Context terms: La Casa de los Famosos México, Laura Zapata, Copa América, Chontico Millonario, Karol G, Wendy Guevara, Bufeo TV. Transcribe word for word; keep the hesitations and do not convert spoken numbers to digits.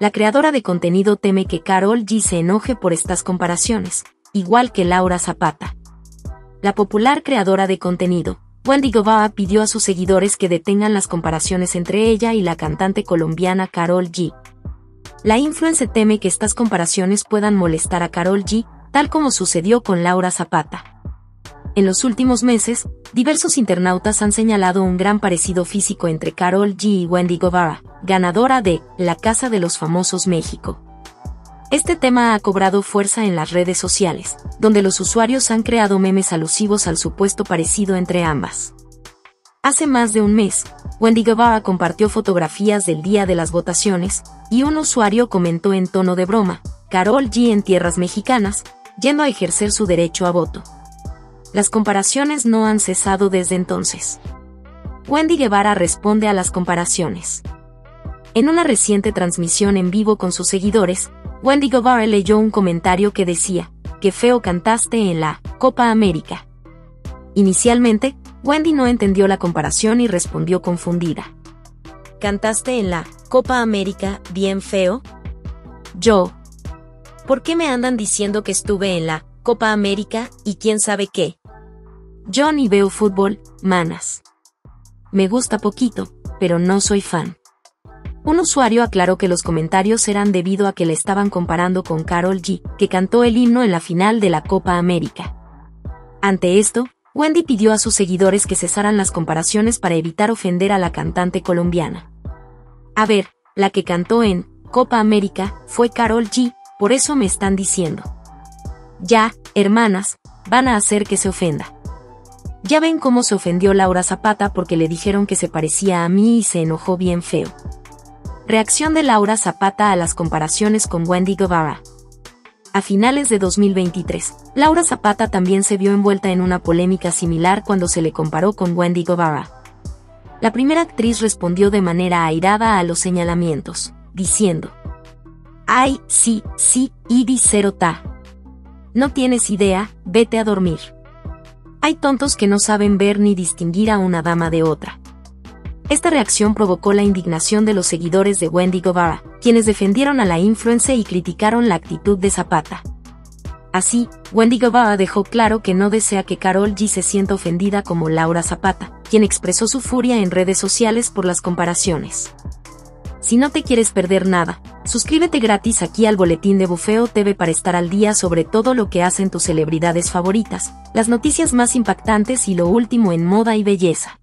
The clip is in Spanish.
La creadora de contenido teme que Karol G se enoje por estas comparaciones, igual que Laura Zapata. La popular creadora de contenido, Wendy Guevara, pidió a sus seguidores que detengan las comparaciones entre ella y la cantante colombiana Karol G. La influencer teme que estas comparaciones puedan molestar a Karol G, tal como sucedió con Laura Zapata. En los últimos meses, diversos internautas han señalado un gran parecido físico entre Karol G y Wendy Guevara, ganadora de La Casa de los Famosos México. Este tema ha cobrado fuerza en las redes sociales, donde los usuarios han creado memes alusivos al supuesto parecido entre ambas. Hace más de un mes, Wendy Guevara compartió fotografías del día de las votaciones, y un usuario comentó en tono de broma, "Karol G en tierras mexicanas, yendo a ejercer su derecho a voto". Las comparaciones no han cesado desde entonces. Wendy Guevara responde a las comparaciones. En una reciente transmisión en vivo con sus seguidores, Wendy Guevara leyó un comentario que decía, "Qué feo cantaste en la Copa América". Inicialmente, Wendy no entendió la comparación y respondió confundida. "¿Cantaste en la Copa América bien feo? Yo. ¿Por qué me andan diciendo que estuve en la Copa América y quién sabe qué? Yo ni veo fútbol, manas. Me gusta poquito, pero no soy fan". Un usuario aclaró que los comentarios eran debido a que le estaban comparando con Karol G, que cantó el himno en la final de la Copa América. Ante esto, Wendy pidió a sus seguidores que cesaran las comparaciones para evitar ofender a la cantante colombiana. "A ver, la que cantó en Copa América fue Karol G, por eso me están diciendo. Ya, hermanas, van a hacer que se ofenda. Ya ven cómo se ofendió Laura Zapata porque le dijeron que se parecía a mí y se enojó bien feo". Reacción de Laura Zapata a las comparaciones con Wendy Guevara. A finales de dos mil veintitrés, Laura Zapata también se vio envuelta en una polémica similar cuando se le comparó con Wendy Guevara. La primera actriz respondió de manera airada a los señalamientos, diciendo, "Ay, sí, sí, Idi cero ta. No tienes idea, vete a dormir. Hay tontos que no saben ver ni distinguir a una dama de otra". Esta reacción provocó la indignación de los seguidores de Wendy Guevara, quienes defendieron a la influencer y criticaron la actitud de Zapata. Así, Wendy Guevara dejó claro que no desea que Karol G se sienta ofendida como Laura Zapata, quien expresó su furia en redes sociales por las comparaciones. Si no te quieres perder nada, suscríbete gratis aquí al boletín de Bufeo T V para estar al día sobre todo lo que hacen tus celebridades favoritas, las noticias más impactantes y lo último en moda y belleza.